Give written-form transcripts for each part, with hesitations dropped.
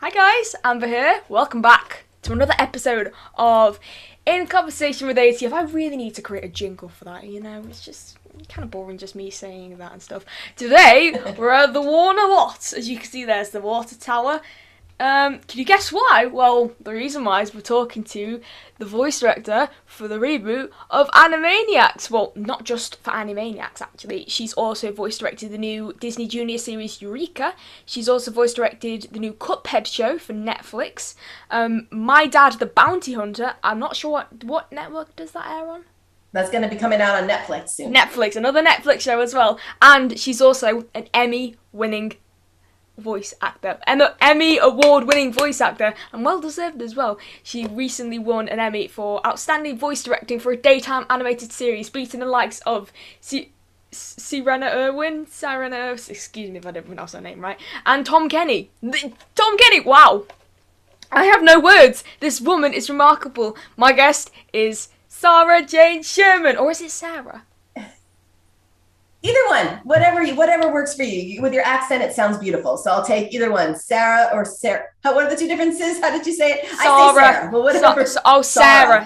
Hi guys, Amber here. Welcome back to another episode of In Conversation with ATF. I really need to create a jingle for that, you know, it's just kind of boring just me saying that and stuff. Today, we're at the Warner lot. As you can see, there's the water tower. Can you guess why? Well, the reason why is we're talking to the voice director for the reboot of Animaniacs. Well, not just for Animaniacs, actually. She's also voice directed the new Disney Junior series Eureka. She's also voice directed the new Cuphead show for Netflix. My Dad, the Bounty Hunter. I'm not sure what network does that air on? That's going to be coming out on Netflix soon. Netflix, another Netflix show as well. And she's also an Emmy-winning voice actor, and an Emmy award-winning voice actor, and well-deserved as well. She recently won an Emmy for Outstanding Voice Directing for a daytime animated series, beating the likes of Sarah Irwin, excuse me if I don't pronounce her name right, and Tom Kenny. Tom Kenny, wow! I have no words. This woman is remarkable. My guest is Sara Jane Sherman, or is it Sarah? Either one, whatever works for you. With your accent, it sounds beautiful. So I'll take either one, Sarah or Sarah. What are the two differences? How did you say it? Sarah. I say Sarah, but whatever. Sarah.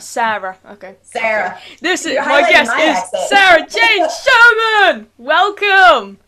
Okay. Sarah. Okay. This is my guest is Sara Jane Sherman. Welcome.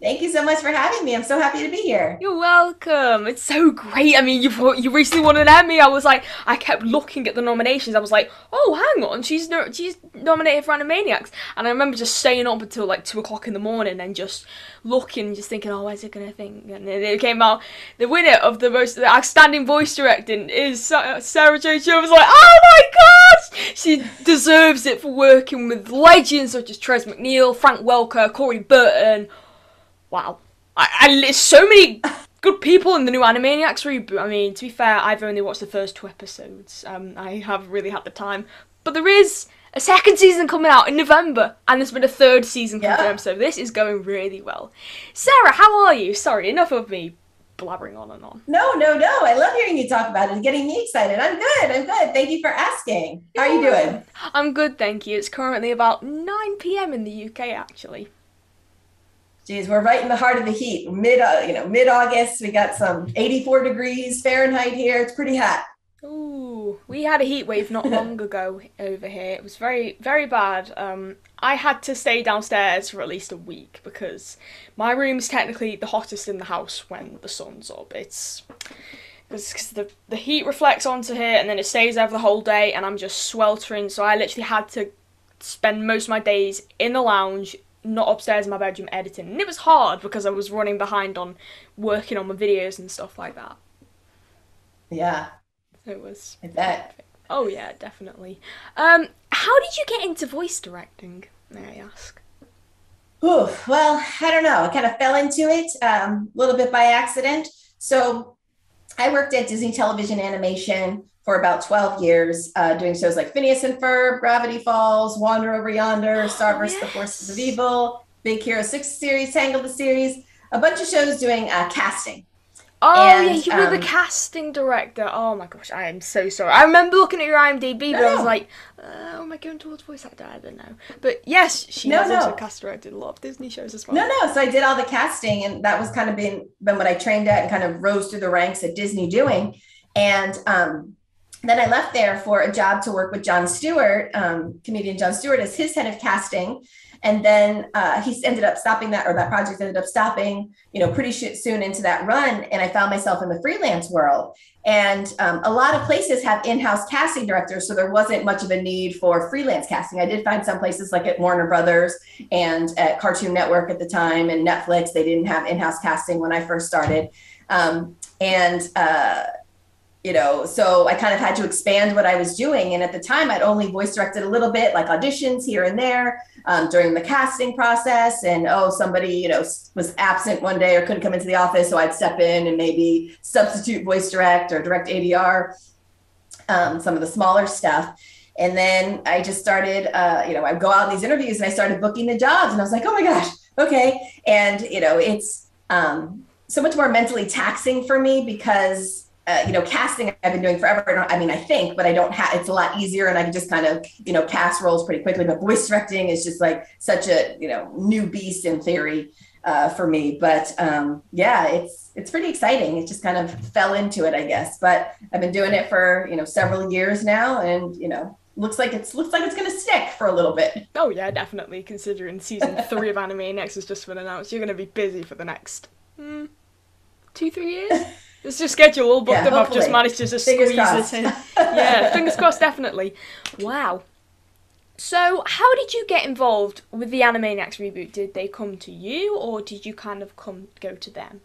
Thank you so much for having me. I'm so happy to be here. You're welcome. It's so great. I mean, you recently won an Emmy. I was like, I kept looking at the nominations. I was like, oh, hang on. She's nominated for Animaniacs. And I remember just staying up until like 2 o'clock in the morning and just looking, just thinking, oh, where's it going to think? And it came out. The winner of the most outstanding voice directing is Sara Jane Sherman. I was like, oh my gosh! She deserves it for working with legends such as Tress MacNeille, Frank Welker, Corey Burton. Wow. There's so many good people in the new Animaniacs reboot. I mean, to be fair, I've only watched the first 2 episodes. I haven't really had the time. But there is a second season coming out in November, and there's been a third season confirmed, so this is going really well. Sarah, how are you? Sorry, enough of me blabbering on and on. No. I love hearing you talk about it and getting me excited. I'm good. Thank you for asking. How are you doing? I'm good, thank you. It's currently about 9 p.m. in the UK, actually. Geez, we're right in the heart of the heat. Mid-August, we got some 84 degrees Fahrenheit here. It's pretty hot. Ooh, we had a heat wave not long ago over here. It was very, very bad. I had to stay downstairs for at least a week because my room's technically the hottest in the house when the sun's up. It's because the heat reflects onto here and then it stays there for the whole day, and I'm just sweltering. So I literally had to spend most of my days in the lounge, not upstairs in my bedroom editing, and it was hard because I was running behind on working on my videos and stuff like that. Yeah, it was. I bet. Oh yeah, definitely. How did you get into voice directing, may I ask? Ooh, well, I don't know. I kind of fell into it a little bit by accident. So I worked at Disney Television Animation for about 12 years, doing shows like Phineas and Ferb, Gravity Falls, Wander Over Yonder, Starburst, The Forces of Evil, Big Hero 6 series, Tangled the series, a bunch of shows doing casting. You were the casting director. Oh my gosh, I am so sorry. I remember looking at your IMDb, but I was like, am I going towards voice actor? I don't know. But yes, she has also cast directed a lot of Disney shows as well. So I did all the casting, and that was kind of been what I trained at and kind of rose through the ranks at Disney doing. And then I left there for a job to work with Jon Stewart, comedian Jon Stewart, as his head of casting. And then he ended up stopping that, or that project ended up stopping, pretty soon into that run. And I found myself in the freelance world. And a lot of places have in-house casting directors, so there wasn't much of a need for freelance casting. I did find some places, like at Warner Brothers and at Cartoon Network at the time and Netflix, they didn't have in-house casting when I first started. So I kind of had to expand what I was doing. And at the time, I'd only voice directed a little bit, like auditions here and there during the casting process. And, somebody, was absent one day or couldn't come into the office. So I'd step in and maybe substitute voice direct or direct ADR, some of the smaller stuff. And then I just started, I'd go out on these interviews and I started booking the jobs. And I was like, oh my gosh, okay. And, it's so much more mentally taxing for me because casting I've been doing forever. It's a lot easier and I can just kind of, cast roles pretty quickly, but voice directing is just like such a, new beast in theory. for me. But yeah, it's pretty exciting. It just kind of fell into it, I guess. But I've been doing it for, several years now, and, looks like it's going to stick for a little bit. Oh yeah, definitely. Considering season 3 of Animaniacs has just been announced, you're going to be busy for the next 2-3 years. It's your schedule all booked up. I've just managed to just squeeze it in. Yeah, fingers crossed, definitely. Wow. So how did you get involved with the Animaniacs reboot? Did they come to you, or did you kind of go to them?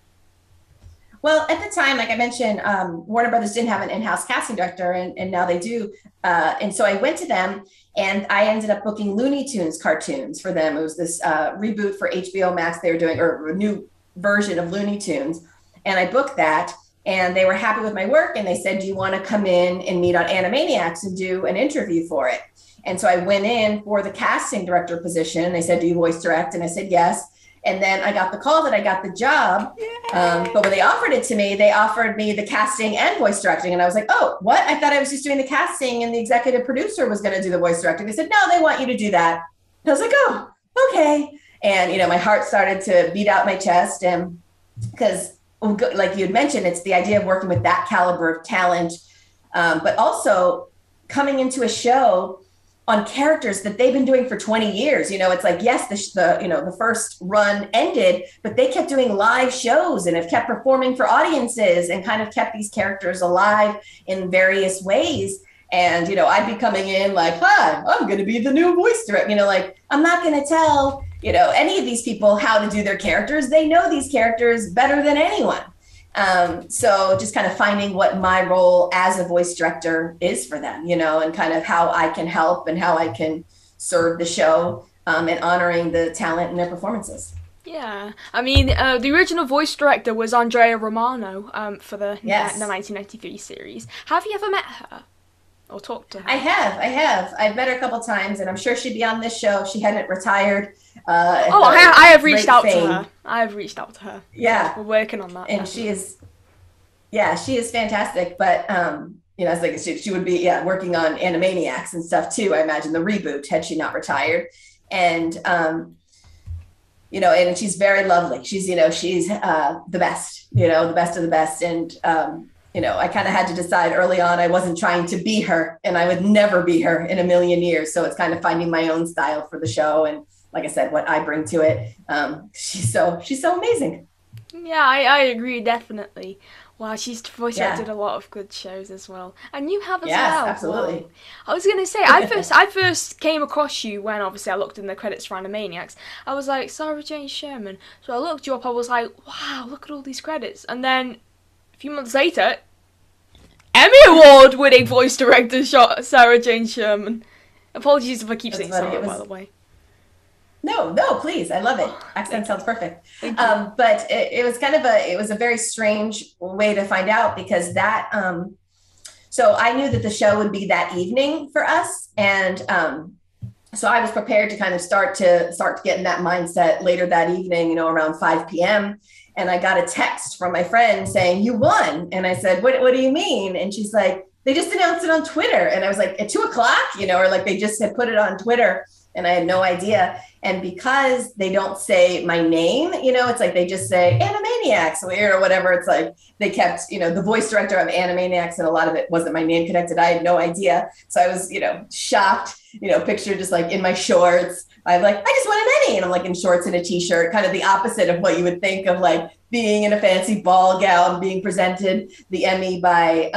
Well, at the time, like I mentioned, Warner Brothers didn't have an in-house casting director, and now they do. And so I went to them, and I ended up booking Looney Tunes cartoons for them. It was this reboot for HBO Max they were doing, or a new version of Looney Tunes. And I booked that, and they were happy with my work. And they said, do you want to come in and meet on Animaniacs and do an interview for it? And so I went in for the casting director position. They said, do you voice direct? And I said, yes. And then I got the call that I got the job. But when they offered it to me, they offered me the casting and voice directing. And I was like, oh, what? I thought I was just doing the casting and the executive producer was going to do the voice directing. They said, no, they want you to do that. And I was like, oh, okay. And, my heart started to beat out my chest. And because, like you had mentioned, it's the idea of working with that caliber of talent, but also coming into a show on characters that they've been doing for 20 years. It's like, yes, the first run ended, but they kept doing live shows and have kept performing for audiences and kind of kept these characters alive in various ways. And, I'd be coming in like, hi, I'm going to be the new voice director. I'm not going to tell, any of these people how to do their characters. They know these characters better than anyone. So just kind of finding what my role as a voice director is for them, and kind of how I can help and how I can serve the show, and honoring the talent and their performances. Yeah. I mean, the original voice director was Andrea Romano, for the 1993 series. Have you ever met her or talked to her? I have. I've met her a couple times, and I'm sure she'd be on this show if she hadn't retired. I have reached out to her. Yeah. We're working on that. And definitely. She is fantastic. But, it's like she would be working on Animaniacs and stuff too, I imagine, the reboot, had she not retired. And, and she's very lovely. She's, she's the best, the best of the best. And, I kind of had to decide early on, I wasn't trying to be her, and I would never be her in a million years. So it's kind of finding my own style for the show. And like I said, what I bring to it. She's so amazing. Yeah, I agree, definitely. Wow, she's voice acted a lot of good shows as well, and you have as well. Yes, absolutely. Wow. I was gonna say, I first came across you when obviously I looked in the credits for Animaniacs. I was like, Sara Jane Sherman. So I looked you up. I was like, wow, look at all these credits. And then a few months later, Emmy Award-winning voice director Sara Jane Sherman. Apologies if I keep saying Sara, by the way. No, please. I love it. Accent sounds perfect. But it was kind of it was a very strange way to find out, because that, so I knew that the show would be that evening for us. And so I was prepared to kind of start to get in that mindset later that evening, around 5 p.m. And I got a text from my friend saying, you won. And I said, what do you mean? And she's like, they just announced it on Twitter. And I was like, at 2:00, or like they just had put it on Twitter. And I had no idea. And because they don't say my name, it's like they just say Animaniacs or whatever. It's like they kept, the voice director of Animaniacs, and a lot of it wasn't my name connected. I had no idea. So I was, shocked, picture just like in my shorts. I'm like, I just want an Emmy. And I'm like in shorts and a t-shirt, kind of the opposite of what you would think of like being in a fancy ball gown, being presented the Emmy by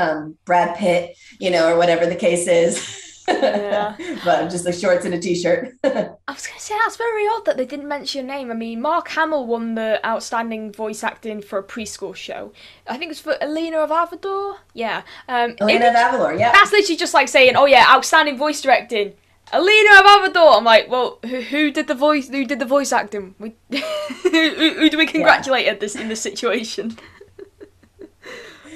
Brad Pitt, or whatever the case is. Yeah. But just like shorts and a t-shirt. I was gonna say, that's very odd that they didn't mention your name. I mean, Mark Hamill won the outstanding voice acting for a preschool show. I think it's for Elena of Avalor. Yeah. Elena of Avalor. Yeah. That's literally just like saying, oh yeah, outstanding voice directing, Elena of Avalor. I'm like, well, who did the voice? Who did the voice acting? Who do we congratulate at this in this situation?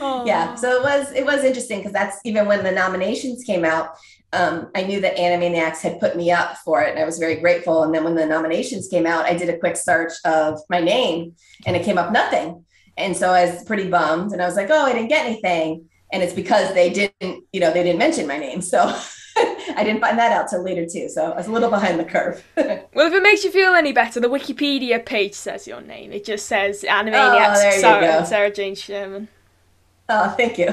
Oh. Yeah. So it was interesting, because that's even when the nominations came out. I knew that Animaniacs had put me up for it, and I was very grateful. And then when the nominations came out, I did a quick search of my name, and it came up nothing. And so I was pretty bummed, and I was like, oh, I didn't get anything. And it's because they didn't mention my name. So I didn't find that out till later too, so I was a little behind the curve. Well, if it makes you feel any better, the Wikipedia page says your name. It just says Animaniacs, Sara Jane Sherman. Oh, thank you. I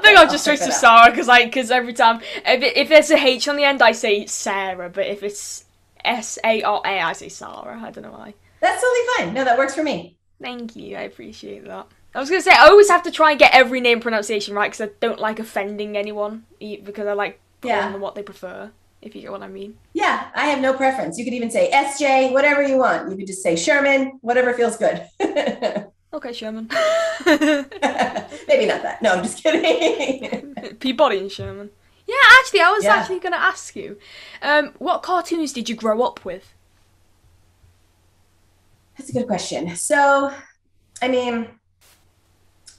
think I'll just switch to Sarah, because every time, if there's a H on the end, I say Sarah, but if it's S-A-R-A, I say Sarah. I don't know why. That's totally fine. No, that works for me. Thank you. I appreciate that. I was going to say, I always have to try and get every name pronunciation right, because I don't like offending anyone, because I like putting on what they prefer, if you get what I mean. Yeah, I have no preference. You could even say SJ, whatever you want. You could just say Sherman, whatever feels good. Okay, Sherman. Maybe not that. No, I'm just kidding. Peabody and Sherman. Yeah, actually, I was actually going to ask you, what cartoons did you grow up with? That's a good question. So, I mean,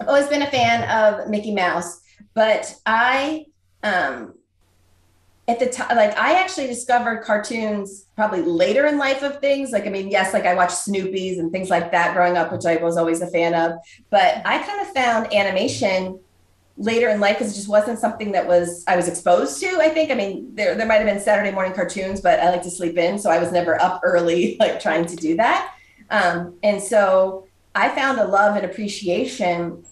I've always been a fan of Mickey Mouse, but I, at the time, like, I actually discovered cartoons probably later in life of things. Like, I mean, yes, like I watched Snoopy's and things like that growing up, which I was always a fan of, but I kind of found animation later in life because it just wasn't something that I was exposed to, I think. I mean, there might've been Saturday morning cartoons, but I like to sleep in. So I was never up early, like trying to do that. And so I found a love and appreciation.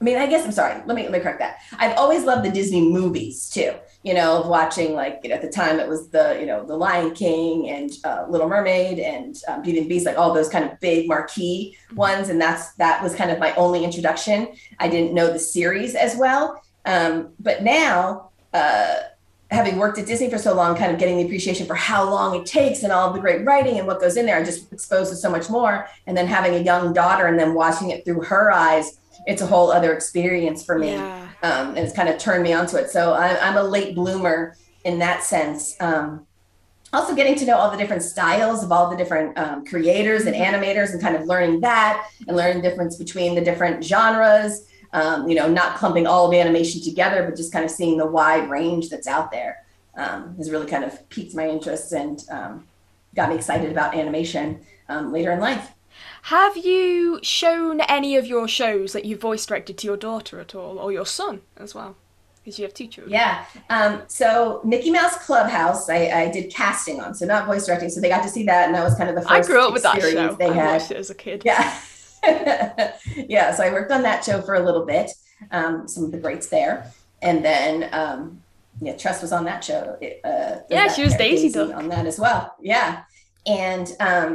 I mean, I guess I'm sorry. Let me correct that. I've always loved the Disney movies too, you know, of watching, like, you know, at the time it was the, you know, the Lion King and Little Mermaid and Beauty and the Beast, like all those kind of big marquee ones. And that was kind of my only introduction. I didn't know the series as well. But now, having worked at Disney for so long, kind of getting the appreciation for how long it takes and all the great writing and what goes in there, I'm just exposed to so much more. And then having a young daughter and then watching it through her eyes, it's a whole other experience for me. Yeah. And it's kind of turned me onto it. So I'm a late bloomer in that sense. Also getting to know all the different styles of all the different creators and animators and kind of learning that and learning the difference between the different genres. You know, not clumping all of animation together, but just kind of seeing the wide range that's out there has really kind of piqued my interest and got me excited about animation later in life. Have you shown any of your shows that you voice directed to your daughter at all, or your son as well? Because you have two children. Yeah. So Mickey Mouse Clubhouse, I did casting on, so not voice directing. So they got to see that, and that was kind of the first experience. I grew up with that show. I watched it as a kid. Yeah. Yeah, so I worked on that show for a little bit, some of the greats there, and then Tress was on that show. She was Daisy on that as well. Yeah, and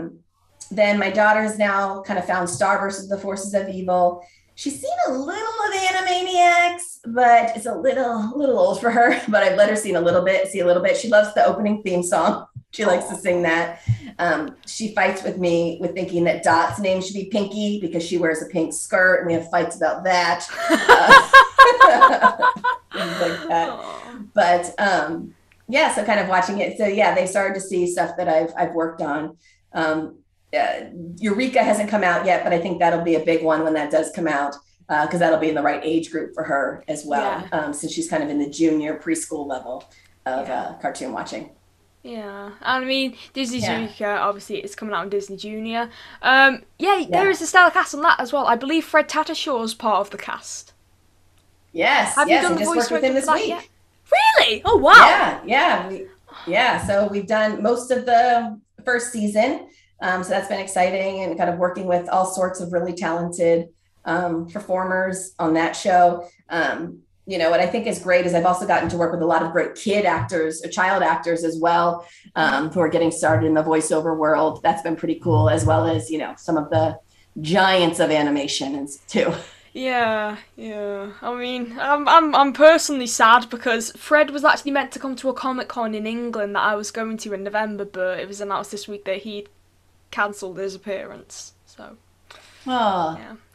then my daughter's now kind of found Star versus the Forces of Evil. She's seen a little of Animaniacs, but it's a little old for her. But I've let her see a little bit. She loves the opening theme song. She likes to sing that. She fights with me with thinking that Dot's name should be Pinky because she wears a pink skirt, and we have fights about that. Things like that. Aww. But so kind of watching it. So yeah, they started to see stuff that I've worked on. Eureka hasn't come out yet, but I think that'll be a big one when that does come out, because that'll be in the right age group for her as well, since she's kind of in the junior preschool level of cartoon watching. Yeah, I mean, Disney Junior, obviously it's coming out on Disney Junior. There is a stellar cast on that as well. I believe Fred Tattershaw's part of the cast. Yes, have you done the voice with him this week? Yet? Really? Oh, wow. Yeah. So we've done most of the first season. So that's been exciting, and kind of working with all sorts of really talented performers on that show. You know, what I think is great is I've also gotten to work with a lot of great kid actors, child actors as well, who are getting started in the voiceover world. That's been pretty cool, as well as, you know, some of the giants of animation too. Yeah. I mean, I'm personally sad because Fred was actually meant to come to a Comic-Con in England that I was going to in November, but it was announced this week that he'd cancelled his appearance. So,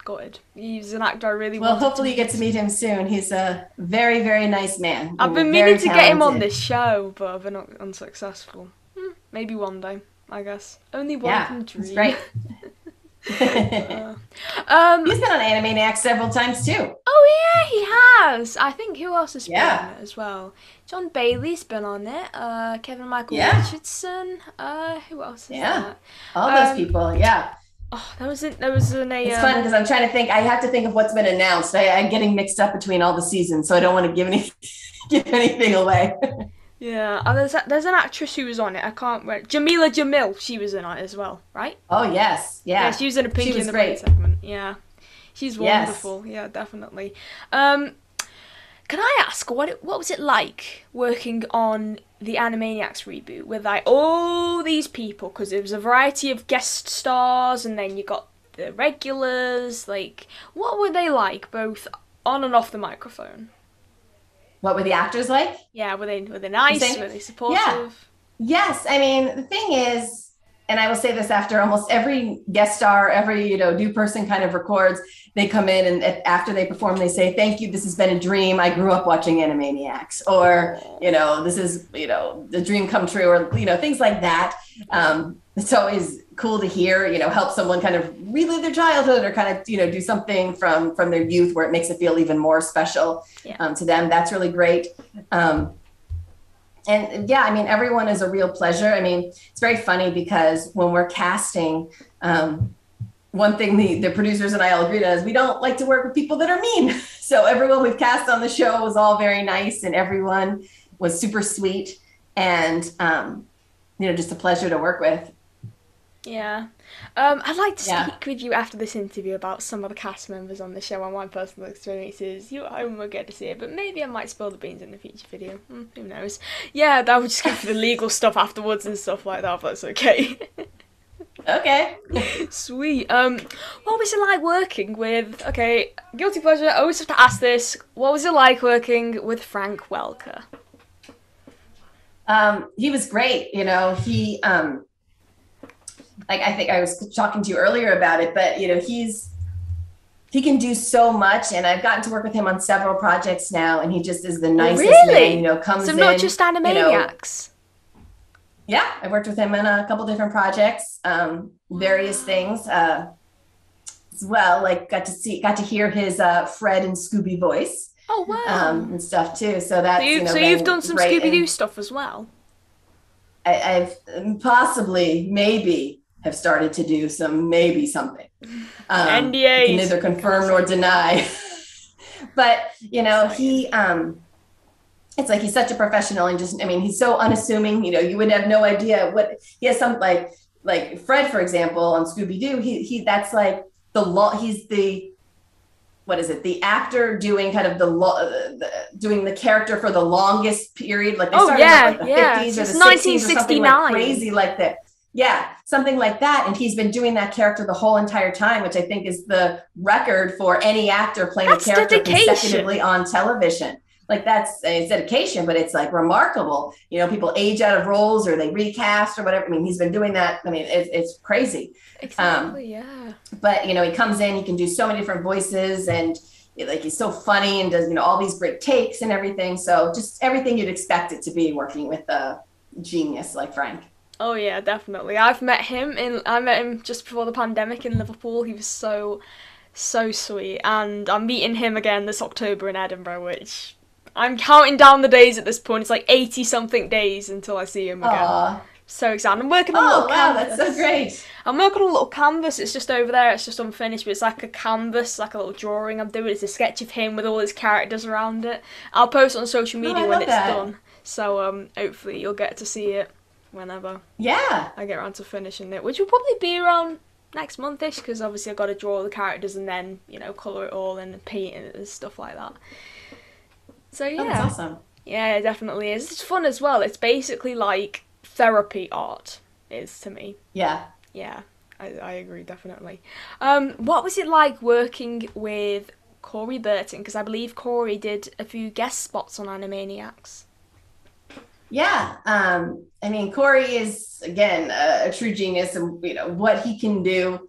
gutted. He's an actor I really wanted. Well, hopefully you get to meet him soon. He's a very, very nice man. I've been meaning to get him on this show, but I've been unsuccessful. Maybe one day, I guess. Only one can dream. That's right. He's been on Animaniacs several times too. Oh yeah, he has. I think who else has been on it as well? John Bailey's been on it. Kevin Michael Richardson. Who else is that? All those people. Yeah. Oh, that was in a. It's fun because I'm trying to think. I have to think of what's been announced. I'm getting mixed up between all the seasons, so I don't want to give anything away. Yeah, oh, there's an actress who was on it. I can't remember. Jamila Jamil. She was in it as well, right? Oh yes, yeah. She was in a Pinky and the Brain segment. Yeah, she's wonderful. Yes. Yeah, definitely. Can I ask what was it like working on the Animaniacs reboot with like all these people? Because there was a variety of guest stars, and then you got the regulars. Like, what were they like, both on and off the microphone? What were the actors like? Yeah, were they nice? Were they supportive? Yeah. Yes, I mean the thing is, and I will say this after almost every guest star, every new person kind of records, they come in and after they perform, they say, "Thank you, this has been a dream. I grew up watching Animaniacs," or "This is the dream come true," or things like that. It's always cool to hear, help someone kind of relive their childhood or kind of, do something from their youth where it makes it feel even more special to them. That's really great. And yeah, I mean, everyone is a real pleasure. I mean, it's very funny because when we're casting, one thing the producers and I all agreed on is we don't like to work with people that are mean. So everyone we've cast on the show was all very nice and everyone was super sweet and, just a pleasure to work with. Yeah. I'd like to speak with you after this interview about some of the cast members on the show and my personal experiences. You at home will get to see it, but maybe I might spill the beans in the future video. Who knows? Yeah, that would just go for the legal stuff afterwards and stuff like that, but that's okay. Okay. Sweet. What was it like working with... Okay, guilty pleasure, I always have to ask this. What was it like working with Frank Welker? He was great, He... like I think I was talking to you earlier about it, but he can do so much, and I've gotten to work with him on several projects now, and he just is the nicest man. Comes in. So not just Animaniacs. Yeah, I worked with him on a couple different projects, various things as well. Like got to hear his Fred and Scooby voice. Oh wow! And stuff too. So that's so you've done some Scooby-Doo stuff as well. I've possibly have started to do something. NDAs. Can neither confirm nor deny. But, it's like he's such a professional and he's so unassuming, you would have no idea he has some like Fred, for example, on Scooby-Doo, that's like the law. He's the actor doing kind of doing the character for the longest period. Like they started in the 50s or the 60s or something like crazy like that. Yeah, something like that. And he's been doing that character the whole entire time, which I think is the record for any actor playing a character consecutively on television. Like it's dedication, but it's like remarkable. People age out of roles or they recast or whatever. I mean, he's been doing that. I mean, it's crazy. Exactly, yeah. But, he comes in, he can do so many different voices and he's so funny and does, all these great takes and everything. So just everything you'd expect it to be working with a genius like Frank. Oh yeah, definitely. I met him just before the pandemic in Liverpool. He was so sweet. And I'm meeting him again this October in Edinburgh, which... I'm counting down the days at this point. It's like 80-something days until I see him again. Aww. So excited. I'm working on a little canvas. That's so great. I'm working on a little canvas. It's just over there. It's just unfinished, but it's like a canvas, like a little drawing I'm doing. It's a sketch of him with all his characters around it. I'll post it on social media when it's done. So hopefully you'll get to see it whenever I get around to finishing it, which will probably be around next month-ish, because obviously I've got to draw all the characters and then, colour it all and paint it and stuff like that. So yeah, that's awesome. Yeah, it definitely is. It's fun as well. It's basically like therapy art is to me. Yeah. Yeah, I agree definitely. What was it like working with Corey Burton? Because I believe Corey did a few guest spots on Animaniacs. Yeah, Corey is again a true genius, and what he can do.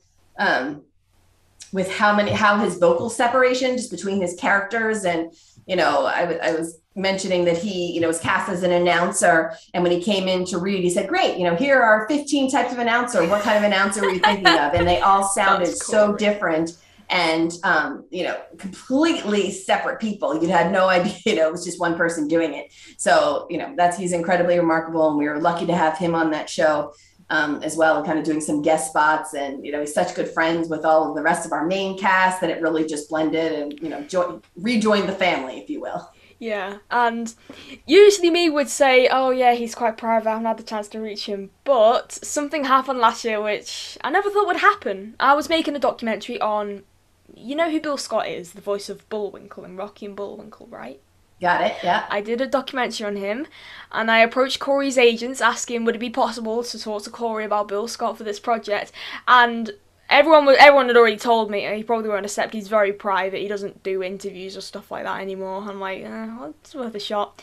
With how his vocal separation just between his characters and I was mentioning that he was cast as an announcer, and when he came in to read he said, "Great, here are 15 types of announcer. What kind of announcer were you thinking of?" And they all sounded so different and completely separate people. You had no idea, it was just one person doing it. So he's incredibly remarkable, and we were lucky to have him on that show. as well, and kind of doing some guest spots. And, you know, he's such good friends with all of the rest of our main cast that it really just blended and, you know, rejoined the family, if you will. Yeah, and usually me would say, oh yeah, he's quite private, I haven't had the chance to reach him, but something happened last year which I never thought would happen. I was making a documentary on, you know who Bill Scott is, the voice of Bullwinkle in Rocky and Bullwinkle, right? Got it, yeah. I did a documentary on him, and I approached Corey's agents asking would it be possible to talk to Corey about Bill Scott for this project, and everyone had already told me, and he probably won't accept, he's very private, he doesn't do interviews or stuff like that anymore. I'm like, well, it's worth a shot.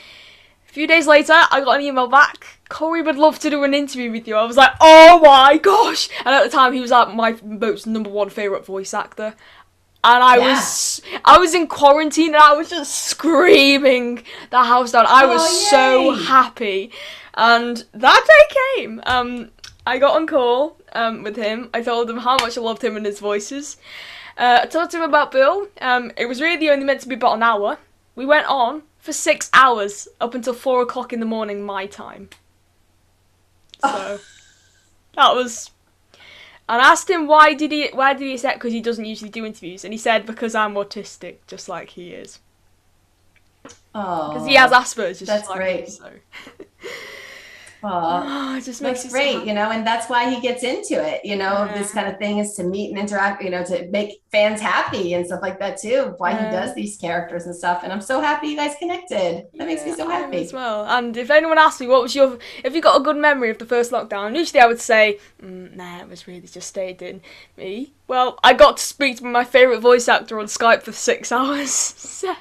A few days later, I got an email back, Corey would love to do an interview with you. I was like, oh my gosh! And at the time, he was like my most #1 favourite voice actor. And I was in quarantine, and I was just screaming the house down. I was so happy. And that day came. I got on call with him. I told him how much I loved him and his voices. I talked to him about Bill. It was really only meant to be about an hour. We went on for 6 hours up until 4 o'clock in the morning my time. So that was. And I asked him why did he accept, because he doesn't usually do interviews, and he said because I'm autistic, just like he is. Oh. Because he has Asperger's. That's great. Just like him, so. Oh, it just makes you great, so, you know, and that's why he gets into it, you know, this kind of thing is to meet and interact, you know, to make fans happy and stuff like that too, why he does these characters and stuff. And I'm so happy you guys connected. That makes me so happy. As well. And if anyone asks me, if you got a good memory of the first lockdown, usually I would say, nah, it was really just stayed in me. Well, I got to speak to my favourite voice actor on Skype for 6 hours, so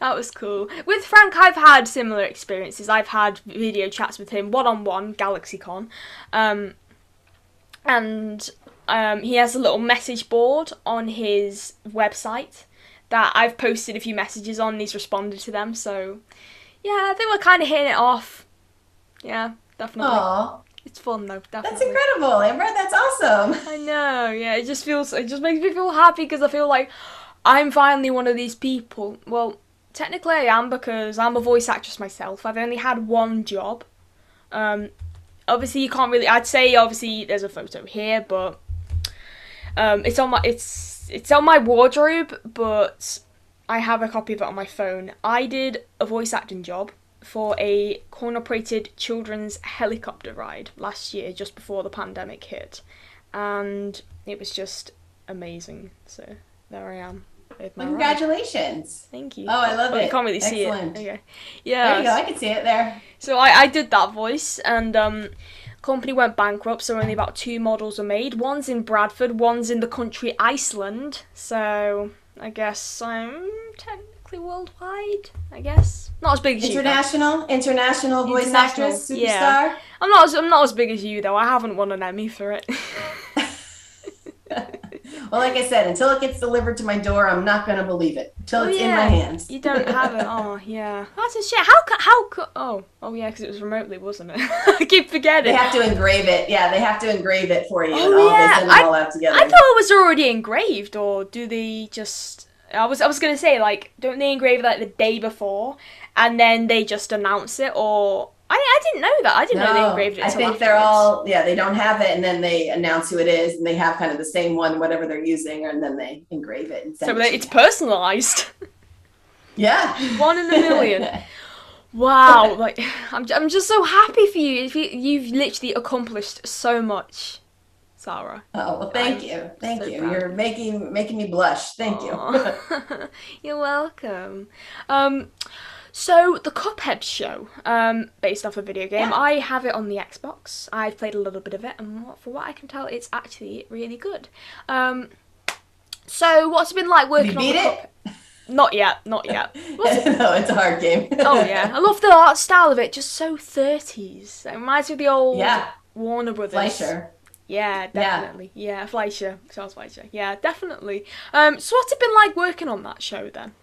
that was cool. With Frank, I've had similar experiences. I've had video chats with him, one-on-one, GalaxyCon, and he has a little message board on his website that I've posted a few messages on, and he's responded to them, so yeah, I think we're kind of hitting it off. Yeah, definitely. Aww. It's fun though, definitely. That's incredible, Amber, that's awesome. I know, yeah, it just makes me feel happy, because I feel like I'm finally one of these people. Well, technically I am, because I'm a voice actress myself. I've only had one job. Obviously you can't really, I'd say obviously there's a photo here, but it's on my wardrobe, but I have a copy of it on my phone. I did a voice acting job for a coin-operated children's helicopter ride last year, just before the pandemic hit, and it was just amazing, so there I am. Congraturations! Thank you. Oh, I love it. You can't really see it. Excellent. Okay. Yeah. There you go. I can see it there. So I did that voice, and company went bankrupt, so only about 2 models are made. One's in Bradford, one's in the country Iceland. So I guess I'm technically worldwide. I guess not as big as international, you. International voice actress, superstar. Yeah. I'm not as big as you though. I haven't won an Emmy for it. Well, like I said, until it gets delivered to my door, I'm not going to believe it. Until it's in my hands. You don't have it. Oh, yeah. That's a shit. Oh, yeah, because it was remotely, wasn't it? I keep forgetting. They have to engrave it. Yeah, they have to engrave it for you. Oh, yeah. They send them all out together. I thought it was already engraved, or do they just... I was going to say, like, don't they engrave it, like, the day before, and then they just announce it, or... I didn't know that. I didn't know they engraved it. I think they're all, yeah, they don't have it, and then they announce who it is, and they have kind of the same one, whatever they're using, and then they engrave it. And send so it's personalised. Yeah. 1 in a million. Wow. Like, I'm just so happy for you. You've literally accomplished so much, Sara. Oh, well, thank you. Proud. You're making me blush. Thank you. You're welcome. So, the Cuphead show, based off a video game, I have it on the Xbox. I've played a little bit of it, and for what I can tell, it's actually really good. So, what's it been like working on the Cuphead? Not yet. No, it's a hard game. Oh, yeah. I love the art style of it, just so 30s. It reminds me of the old Warner Brothers. Fleischer. Yeah, definitely. Yeah, Fleischer. Charles Fleischer. Yeah, definitely. So, what's it been like working on that show, then?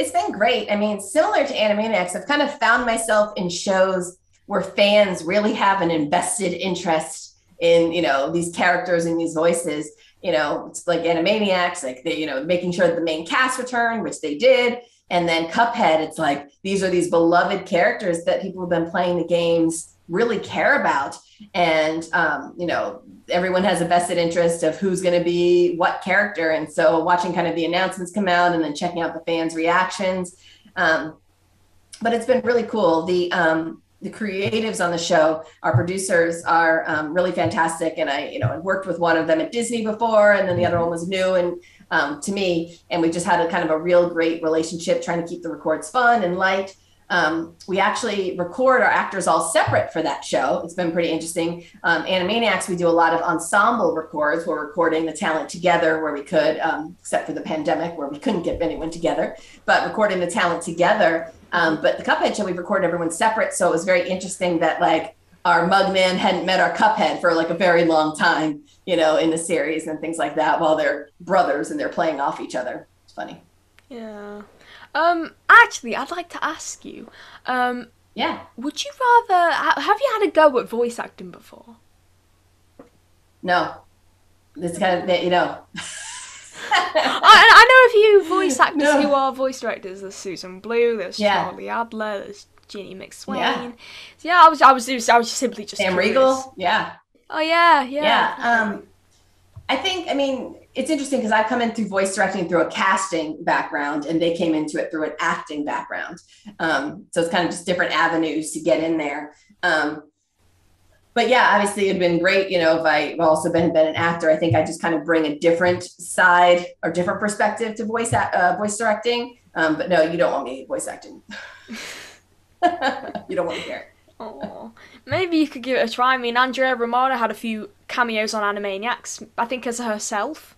It's been great. I mean, similar to Animaniacs, I've kind of found myself in shows where fans really have an invested interest in, you know, these characters and these voices. You know, it's like Animaniacs, like they, you know, making sure that the main cast returned, which they did. And then Cuphead, it's like, these are these beloved characters that people have been playing the games really care about. And, you know, everyone has a vested interest of who's going to be what character. And so watching kind of the announcements come out and then checking out the fans' reactions. But it's been really cool. The creatives on the show, our producers are really fantastic. And I, you know, I worked with one of them at Disney before, and then the other one was new and to me. And we just had a kind of a real great relationship, trying to keep the records fun and light. We actually record our actors all separate for that show. It's been pretty interesting. Animaniacs, we do a lot of ensemble records. We're recording the talent together where we could, except for the pandemic where we couldn't get anyone together, but recording the talent together. But the Cuphead show, we recorded everyone separate. So it was very interesting that like our Mugman hadn't met our Cuphead for like a very long time, you know, in the series and things like that while they're brothers and they're playing off each other. It's funny. Yeah. Actually, I'd like to ask you, yeah, would you rather, have you had a go at voice acting before? No, it's kind of, you know. I know a few voice actors who are voice directors. There's Susan Blue, there's Charlie Adler, there's Ginny McSwain. Yeah, so, yeah, I was simply just Sam curious. Riegel, yeah. Oh yeah, yeah. Yeah, I think, I mean, it's interesting because I've come in through voice directing through a casting background and they came into it through an acting background. So it's kind of just different avenues to get in there. But yeah, obviously it'd been great, you know, if I've also been an actor. I think I just kind of bring a different side or different perspective to voice directing. But no, you don't want me voice acting. You don't want me here. Oh, maybe you could give it a try. I mean, Andrea Romano had a few cameos on Animaniacs, I think as herself,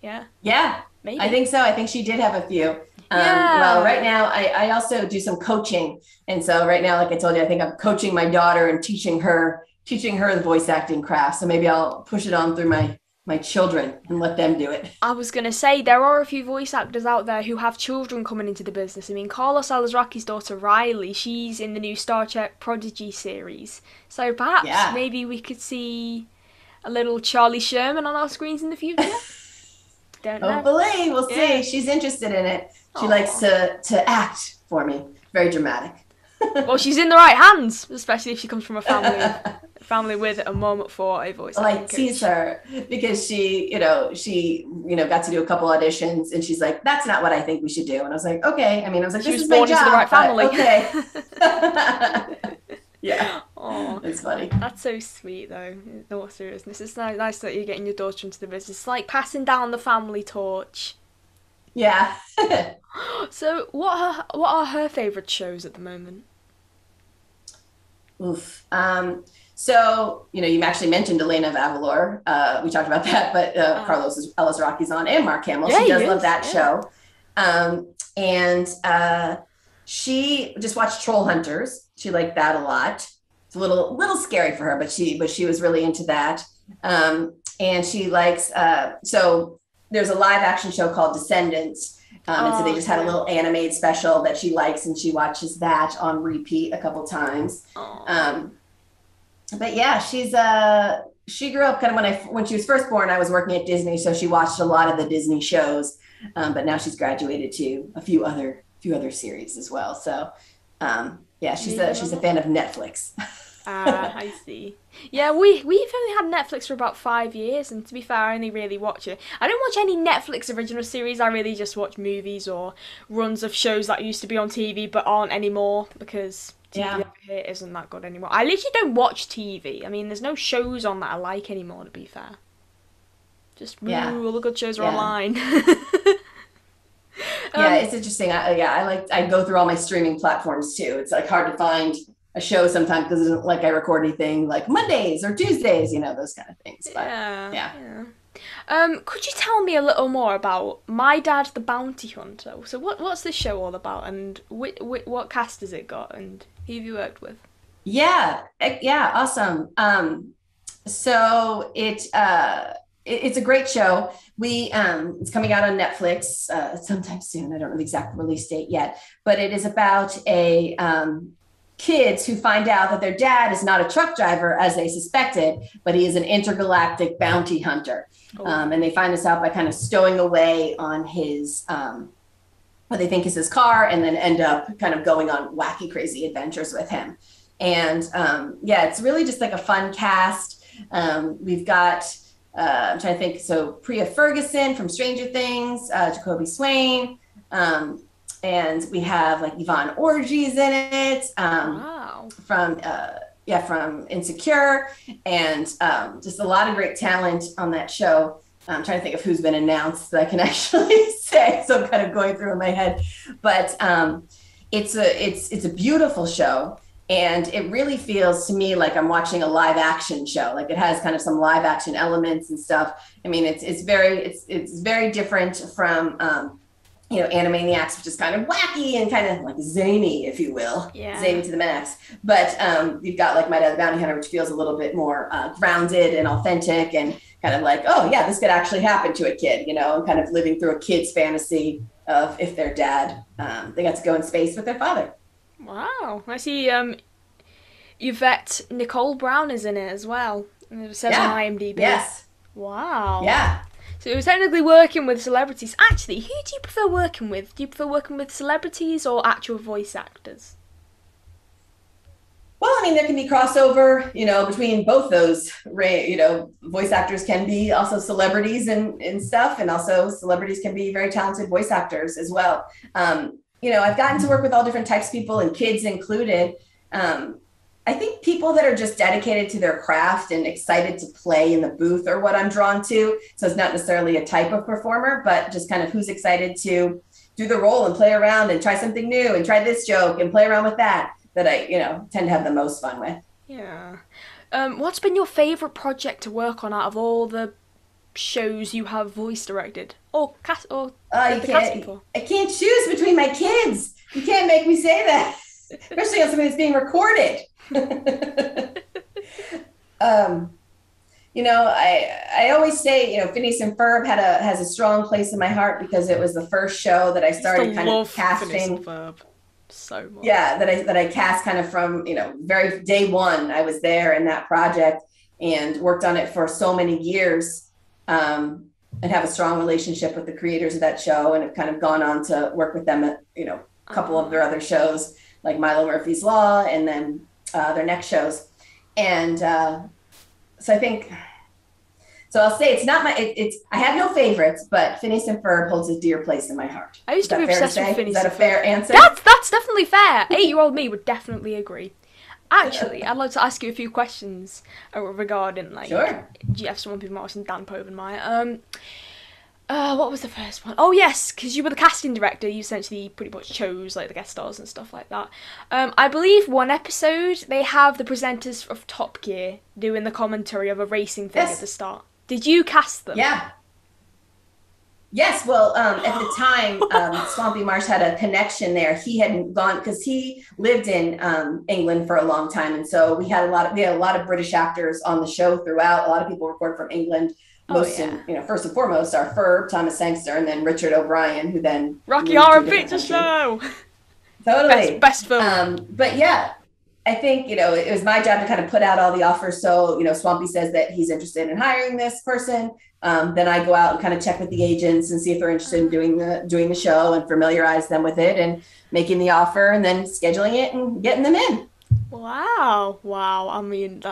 yeah. Yeah, maybe. I think so. I think she did have a few. Yeah. Well, right now, I also do some coaching. And so right now, like I told you, I think I'm coaching my daughter and teaching her the voice acting craft. So maybe I'll push it on through my children and let them do it. I was going to say, there are a few voice actors out there who have children coming into the business. I mean, Carlos Elizraki's daughter, Riley, she's in the new Star Trek Prodigy series. So perhaps maybe we could see a little Charlie Sherman on our screens in the future. Don't know. Hopefully, we'll see. Yeah. She's interested in it. She likes to act for me. Very dramatic. Well, she's in the right hands, especially if she comes from a family with a mom for a voice. Well, I tease her because she got to do a couple auditions and she's like, that's not what I think we should do. And I was like, okay. I mean, I was like, she was born into the right family. Okay. Yeah. Oh, it's funny. That's so sweet, though. In all seriousness, it's nice that you're getting your daughter into the business. It's like passing down the family torch. Yeah. So what are her favourite shows at the moment? Oof. So, you know, you actually mentioned Elena of Avalor. We talked about that, but Carlos Elizraki's on and Mark Hamill. Yeah, she does love that show. And she just watched Troll Hunters. She liked that a lot. It's a little scary for her, but she was really into that. And she likes there's a live action show called Descendants. And so they just had a little animated special that she likes and she watches that on repeat a couple times. But yeah, she grew up kind of when she was first born, I was working at Disney. So she watched a lot of the Disney shows, but now she's graduated to a few other series as well. So yeah, she's a fan of Netflix. I see. Yeah, we've only had Netflix for about 5 years, and to be fair, I only really watch it. I don't watch any Netflix original series. I really just watch movies or runs of shows that used to be on TV but aren't anymore because TV over here isn't that good anymore. I literally don't watch TV. I mean, there's no shows on that I like anymore, to be fair. Just all the good shows are online. Yeah, it's interesting. I go through all my streaming platforms too. It's like hard to find a show sometimes because it isn't like I record anything like Mondays or Tuesdays, you know, those kind of things. But, yeah. Could you tell me a little more about My Dad, the Bounty Hunter? So what's this show all about, and what cast has it got, and who have you worked with? Yeah, awesome. So it's a great show. It's coming out on Netflix sometime soon. I don't know the exact release date yet, but it is about a kids who find out that their dad is not a truck driver as they suspected, but he is an intergalactic bounty hunter. And they find this out by kind of stowing away on his what they think is his car, and then end up kind of going on wacky, crazy adventures with him. And yeah, it's really just like a fun cast. We've got, I'm trying to think, so Priya Ferguson from Stranger Things, Jacoby Swain, and we have like Yvonne Orji's in it, wow. From Insecure, and just a lot of great talent on that show. I'm trying to think of who's been announced that I can actually say, so I'm kind of going through in my head. But it's a beautiful show, and it really feels to me like I'm watching a live action show. Like it has kind of some live action elements and stuff. I mean, it's very different from Animaniacs, which is kind of wacky and kind of like zany, if you will, yeah. Zany to the max. But you've got like My Dad, the Bounty Hunter, which feels a little bit more grounded and authentic and kind of like, oh yeah, this could actually happen to a kid, and kind of living through a kid's fantasy of if their dad, they got to go in space with their father. Wow. I see Yvette Nicole Brown is in it as well. It says on IMDb. Yes. Wow. Yeah. So you're technically working with celebrities. Actually, who do you prefer working with? Do you prefer working with celebrities or actual voice actors? Well, I mean, there can be crossover, between both those, voice actors can be also celebrities and stuff. And also celebrities can be very talented voice actors as well. I've gotten to work with all different types of people and kids included. I think people that are just dedicated to their craft and excited to play in the booth are what I'm drawn to. So it's not necessarily a type of performer, but just kind of who's excited to do the role and play around and try something new and try this joke and play around with that I, tend to have the most fun with. Yeah. What's been your favorite project to work on out of all the shows you have voice directed or cast or casting for? I can't choose between my kids. You can't make me say that, especially on something that's being recorded. I always say, Phineas and Ferb has a strong place in my heart because it was the first show that I started kind of casting. Phineas and Ferb. So much. Yeah, that I cast kind of from, very day one. I was there in that project and worked on it for so many years, and have a strong relationship with the creators of that show, and have kind of gone on to work with them at, a couple of their other shows like Milo Murphy's Law and then their next shows. And so I'll say I have no favorites, but Phineas and Ferb holds a dear place in my heart. I used to be obsessed with Phineas and Ferb. Is that a fair answer? That's definitely fair. 8-year-old me would definitely agree. Actually, I'd like to ask you a few questions regarding, sure. GF, someone people Martin, Dan Povenmire. What was the first one? Oh, yes, because you were the casting director. You essentially pretty much chose, the guest stars and stuff like that. I believe one episode, they have the presenters of Top Gear doing the commentary of a racing thing at the start. Did you cast them? Yeah. Yes, well, at the time, Swampy Marsh had a connection there. He hadn't gone because he lived in England for a long time, and so we had a lot of British actors on the show throughout. A lot of people record from England. Most, first and foremost, are Ferb, Thomas Sangster, and then Richard O'Brien, who then Rocky Horror Picture Show. Totally best film. But yeah. I think, it was my job to kind of put out all the offers. So, Swampy says that he's interested in hiring this person. Then I go out and kind of check with the agents and see if they're interested in doing the show and familiarize them with it and making the offer and then scheduling it and getting them in. Wow. I mean,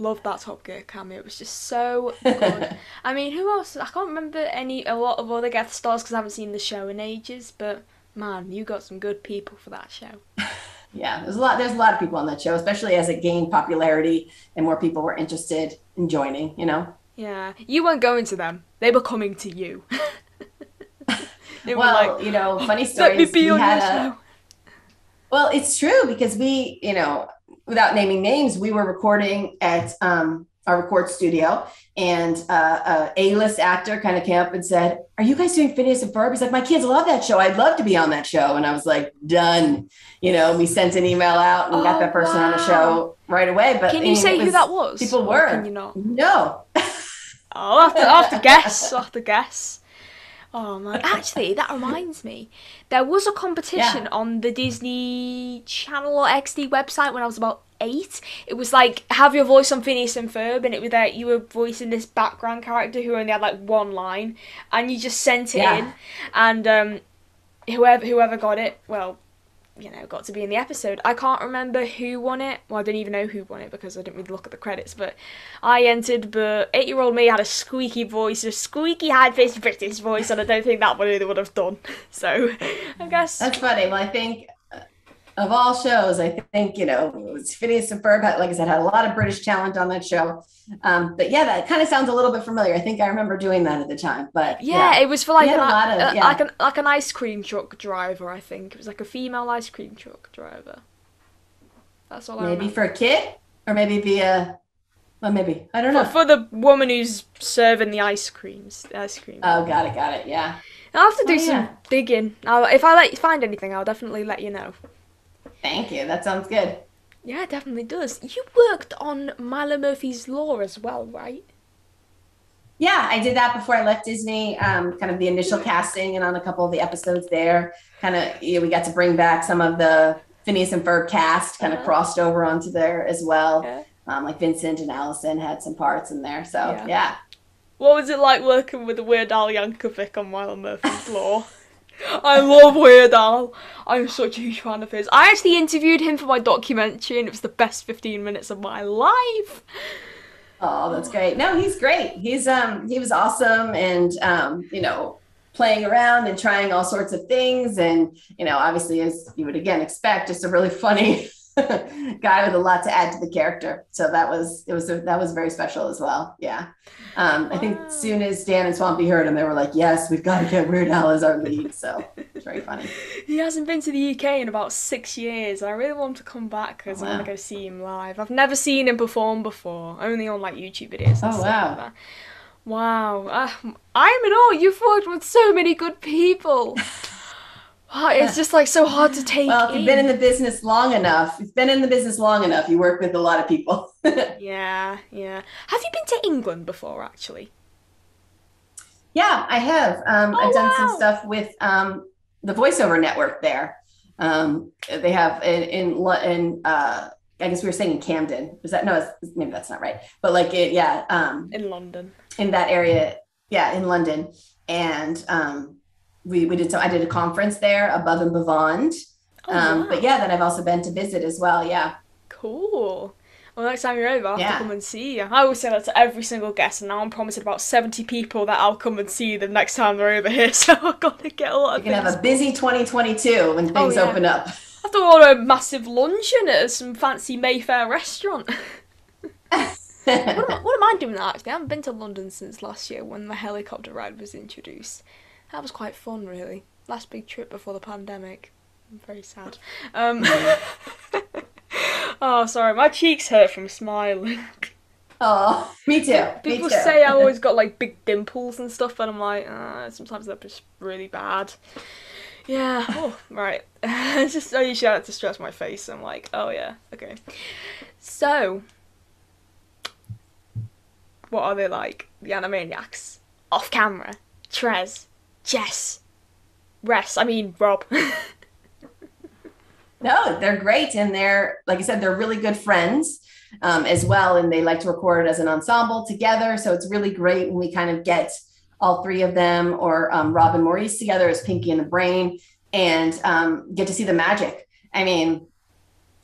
love that Top Gear cameo. It was just so good. I mean, who else? I can't remember a lot of other guest stars because I haven't seen the show in ages, but man, you got some good people for that show. Yeah, there's a lot of people on that show, especially as it gained popularity and more people were interested in joining, Yeah, you weren't going to them. They were coming to you. Funny story. Let me be on your show. Well, it's true because we, without naming names, we were recording at our record studio and a A-list actor kind of came up and said, are you guys doing Phineas and Ferb? He's like, my kids love that show. I'd love to be on that show. And I was like, done. We sent an email out and got that person on the show right away. But can you say who that was? People were. Can you not? No. I'll have to guess. Oh man. Actually, that reminds me. There was a competition on the Disney Channel or XD website when I was about 8. It was have your voice on Phineas and Ferb, and it was that you were voicing this background character who only had one line, and you just sent it in, and whoever got it, well, you know, got to be in the episode. I can't remember who won it. Well, I don't even know who won it because I didn't really look at the credits, but I entered, but 8-year-old me had a squeaky voice, a squeaky high-pitched British voice, and I don't think that one really would have done. So, I guess... That's funny. Well, I think of all shows, I think, you know, it was Phineas and Ferb, like I said, had a lot of British talent on that show. But yeah, that kind of sounds a little bit familiar. I think I remember doing that at the time, but yeah. It was for like an ice cream truck driver, I think. It was like a female ice cream truck driver. That's all I remember. Maybe for a kid? Or maybe maybe. I don't know. For the woman who's serving the ice creams. Oh, got it, yeah. I'll have to do some digging. If I find anything, I'll definitely let you know. Thank you. That sounds good. Yeah, it definitely does. You worked on Milo Murphy's Law as well, right? Yeah, I did that before I left Disney, kind of the initial casting and on a couple of the episodes there. Kind of, you know, we got to bring back some of the Phineas and Ferb cast, kind of crossed over onto there as well. Okay. Like Vincent and Allison had some parts in there. So, yeah. What was it like working with Weird Al Yankovic on Milo Murphy's Law? I love Weird Al. I'm such a huge fan of his. I actually interviewed him for my documentary and it was the best 15 minutes of my life. Oh, that's great. No, he's great. He's he was awesome and you know, playing around and trying all sorts of things and, you know, obviously as you would again expect, just a really funny guy with a lot to add to the character. So that was very special as well. Yeah. I think as soon as Dan and Swampy heard him, they were like, yes, we've got to get Weird Al as our lead. So it's very funny. He hasn't been to the UK in about 6 years. I really want him to come back because I want to go see him live. I've never seen him perform before, only on like YouTube videos and stuff like that. Wow. I'm in awe. You've worked with so many good people. Oh, it's just like so hard to take. Well, if you've been in the business long enough, you work with a lot of people. Yeah. Have you been to England before, actually? Yeah, I have. I've done some stuff with the voiceover network there. They have in I guess we were saying in Camden. Was that maybe that's not right. But like in London. In that area, in London, and I did a conference there, Above and Beyond. But yeah, then I've also been to visit as well, yeah. Cool. Well, next time you're over, I'll have to come and see you. I always say that to every single guest, and now I'm promising about 70 people that I'll come and see them next time they're over here, so I've got to get a lot of things. You're going to have a busy 2022 when things open up. I have to order a massive luncheon at some fancy Mayfair restaurant. What am I doing that, actually? I haven't been to London since last year when the helicopter ride was introduced. That was quite fun, really. Last big trip before the pandemic. I'm very sad. Oh, sorry, my cheeks hurt from smiling. Oh, me too. People say I always got like big dimples and stuff, and I'm like, sometimes they're just really bad. Yeah. Oh, right. I usually like to stress my face. I'm like, oh yeah, okay. So, what are they like? The Animaniacs, off camera. Tress, Jess, Rob. No, they're great. And they're, like I said, they're really good friends as well. And they like to record as an ensemble together. So it's really great when we kind of get all three of them or Rob and Maurice together as Pinky and the Brain and get to see the magic. I mean,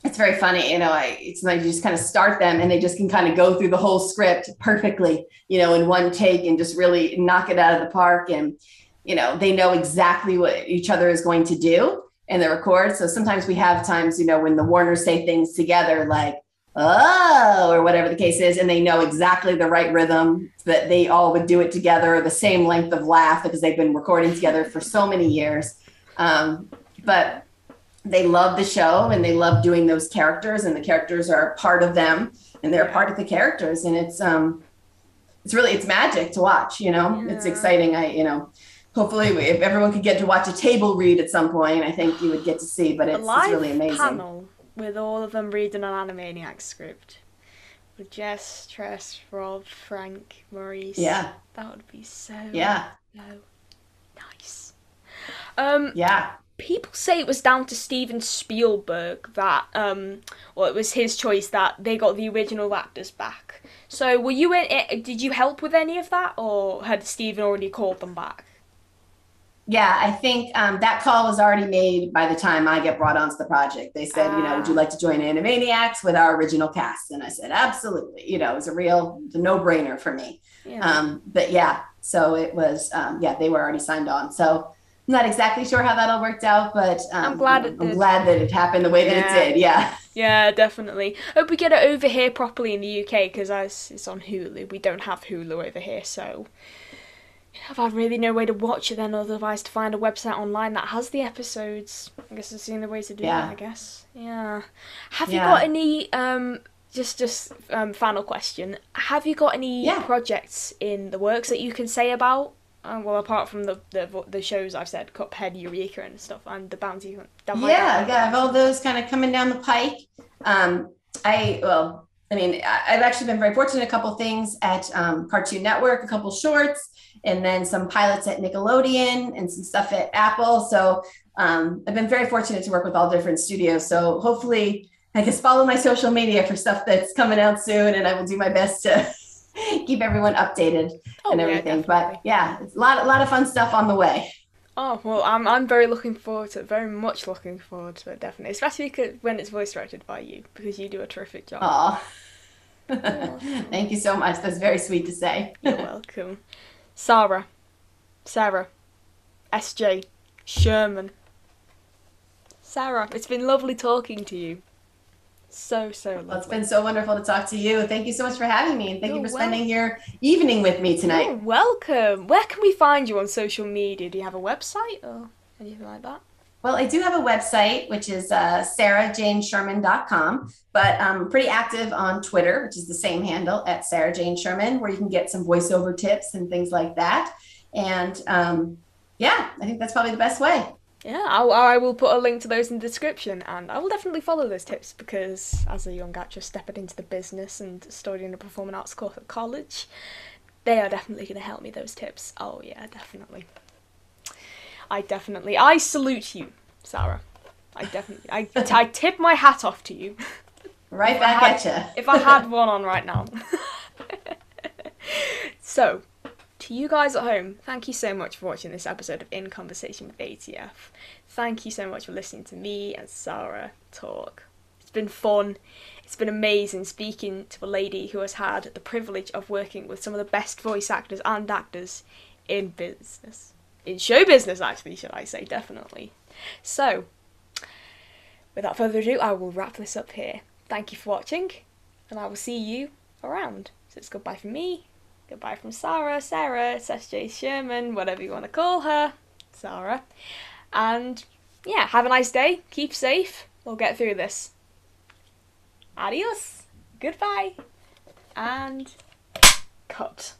it's very funny, you know, it's like you just kind of start them and they just can kind of go through the whole script perfectly, you know, in one take and just really knock it out of the park. And, you know, they know exactly what each other is going to do in the record. So sometimes we have times, you know, when the Warners say things together like, oh, or whatever the case is, and they know exactly the right rhythm that they all would do it together, the same length of laugh because they've been recording together for so many years. But they love the show and they love doing those characters and the characters are part of them and they're part of the characters. And it's magic to watch, you know, it's exciting. Hopefully if everyone could get to watch a table read at some point, I think you would get to see, but it's really amazing. A live panel with all of them reading an Animaniacs script with Jess, Tress, Rob, Frank, Maurice. Yeah. That would be so nice. Yeah. People say it was down to Steven Spielberg that, it was his choice that they got the original actors back. So were you in it, did you help with any of that or had Steven already called them back? Yeah, I think that call was already made by the time I get brought onto the project. They said, you know, would you like to join Animaniacs with our original cast? And I said, absolutely. You know, it was a real no-brainer for me. Yeah. But yeah, so it was, yeah, they were already signed on. So I'm not exactly sure how that all worked out, but I'm glad that it happened the way that it did. Yeah. Yeah, definitely. Hope we get it over here properly in the UK, because it's on Hulu. We don't have Hulu over here, so... I've had really no way to watch it then, otherwise to find a website online that has the episodes. I guess I've seen the ways to do that, I guess. Yeah. Have you got any, just final question, have you got any projects in the works that you can say about? Well, apart from the shows I've said, Cuphead, Eureka and stuff, and the Bounty Hunter. Yeah, I have all those kind of coming down the pike. I've actually been very fortunate. A couple things at Cartoon Network, a couple shorts, and then some pilots at Nickelodeon and some stuff at Apple. So I've been very fortunate to work with all different studios. So hopefully I just follow my social media for stuff that's coming out soon, and I will do my best to keep everyone updated and everything. But yeah, it's a lot of fun stuff on the way. Oh, well, I'm very much looking forward to it, definitely. Especially when it's voice directed by you, because you do a terrific job. Aw. Thank you so much. That's very sweet to say. You're welcome. Sara, SJ, Sherman. Sara, it's been lovely talking to you. So lovely. Well, it's been so wonderful to talk to you. Thank you so much for having me, and thank you for spending your evening with me tonight. You're welcome. Where can we find you on social media? Do you have a website or anything like that? Well, I do have a website, which is sarajanesherman.com, but I'm pretty active on Twitter, which is the same handle, at Sara Jane Sherman, where you can get some voiceover tips and things like that. And I think that's probably the best way. Yeah, I will put a link to those in the description, and I will definitely follow those tips, because as a young actress stepping into the business and studying a performing arts course at college, they are definitely going to help me, those tips. Oh yeah, definitely. I salute you, Sara. I tip my hat off to you. Right back at you. If I had one on right now. So, to you guys at home, thank you so much for watching this episode of In Conversation with ATF. Thank you so much for listening to me and Sara talk. It's been fun. It's been amazing speaking to a lady who has had the privilege of working with some of the best voice actors and actors in business. In show business, actually, should I say, definitely. So, without further ado, I will wrap this up here. Thank you for watching, and I will see you around. So it's goodbye from me, goodbye from Sara, SJ Sherman, whatever you want to call her, Sara. And, yeah, have a nice day, keep safe, we'll get through this. Adios, goodbye, and cut.